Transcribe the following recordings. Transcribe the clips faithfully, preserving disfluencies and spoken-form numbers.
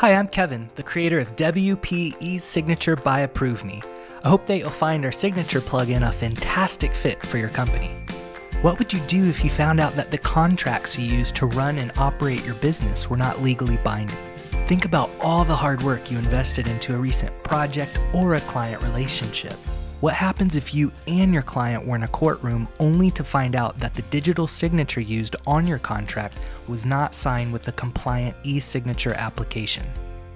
Hi, I'm Kevin, the creator of W P E-Signature by ApproveMe. I hope that you'll find our signature plugin a fantastic fit for your company. What would you do if you found out that the contracts you use to run and operate your business were not legally binding? Think about all the hard work you invested into a recent project or a client relationship. What happens if you and your client were in a courtroom only to find out that the digital signature used on your contract was not signed with the compliant e-signature application?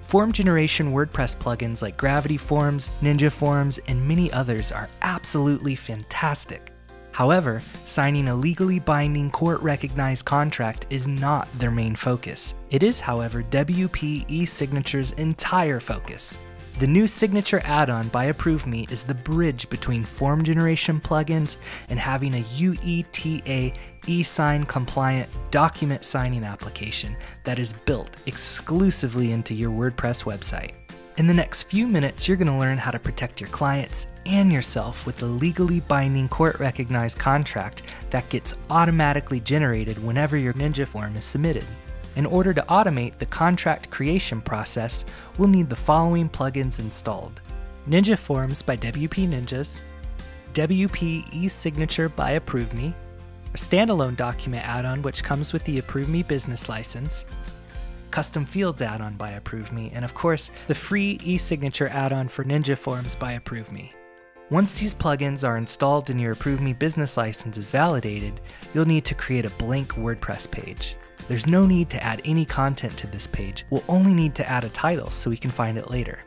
Form generation WordPress plugins like Gravity Forms, Ninja Forms, and many others are absolutely fantastic. However, signing a legally binding court-recognized contract is not their main focus. It is, however, W P e-signature's entire focus. The new signature add-on by ApproveMe is the bridge between form generation plugins and having a U E T A e-sign compliant document signing application that is built exclusively into your WordPress website. In the next few minutes, you're going to learn how to protect your clients and yourself with the legally binding court-recognized contract that gets automatically generated whenever your Ninja form is submitted. In order to automate the contract creation process, we'll need the following plugins installed: Ninja Forms by W P Ninjas, W P e-Signature by ApproveMe, a standalone document add-on which comes with the ApproveMe business license, custom fields add-on by ApproveMe, and of course, the free e-signature add-on for Ninja Forms by ApproveMe. Once these plugins are installed and your ApproveMe business license is validated, you'll need to create a blank WordPress page. There's no need to add any content to this page. We'll only need to add a title so we can find it later.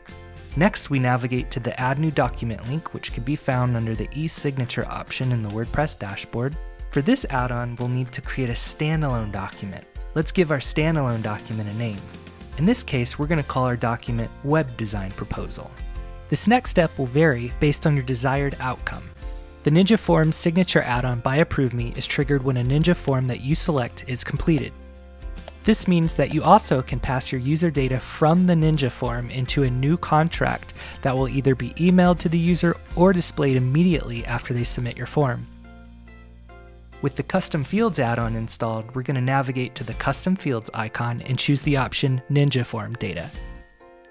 Next, we navigate to the Add New Document link, which can be found under the e-signature option in the WordPress dashboard. For this add-on, we'll need to create a standalone document. Let's give our standalone document a name. In this case, we're going to call our document Web Design Proposal. This next step will vary based on your desired outcome. The Ninja Forms signature add-on by ApproveMe is triggered when a Ninja form that you select is completed. This means that you also can pass your user data from the Ninja form into a new contract that will either be emailed to the user or displayed immediately after they submit your form. With the Custom Fields add-on installed, we're going to navigate to the Custom Fields icon and choose the option Ninja Form Data.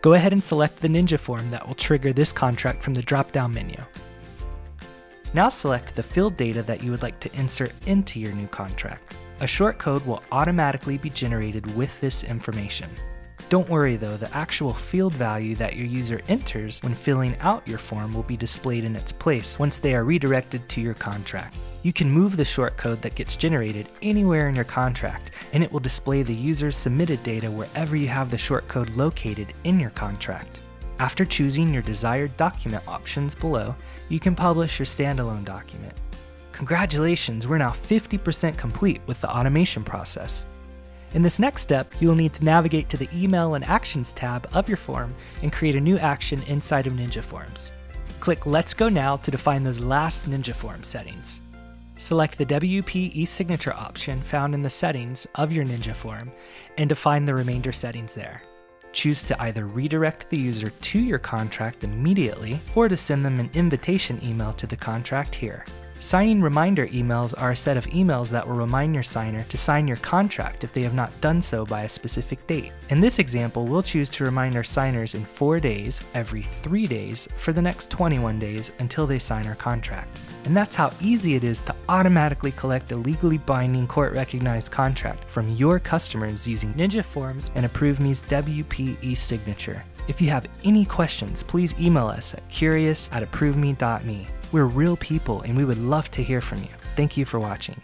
Go ahead and select the Ninja form that will trigger this contract from the drop-down menu. Now select the field data that you would like to insert into your new contract. A shortcode will automatically be generated with this information. Don't worry though, the actual field value that your user enters when filling out your form will be displayed in its place once they are redirected to your contract. You can move the shortcode that gets generated anywhere in your contract, and it will display the user's submitted data wherever you have the shortcode located in your contract. After choosing your desired document options below, you can publish your standalone document. Congratulations, we're now fifty percent complete with the automation process. In this next step, you'll need to navigate to the Email and Actions tab of your form and create a new action inside of Ninja Forms. Click Let's Go Now to define those last Ninja Form settings. Select the W P e-signature option found in the settings of your Ninja form and define the remainder settings there. Choose to either redirect the user to your contract immediately or to send them an invitation email to the contract here. Signing reminder emails are a set of emails that will remind your signer to sign your contract if they have not done so by a specific date. In this example, we'll choose to remind our signers in four days, every three days, for the next twenty-one days until they sign our contract. And that's how easy it is to automatically collect a legally binding court-recognized contract from your customers using Ninja Forms and ApproveMe's W P e-signature. If you have any questions, please email us at curious at approveme dot me. We're real people and we would love to hear from you. Thank you for watching.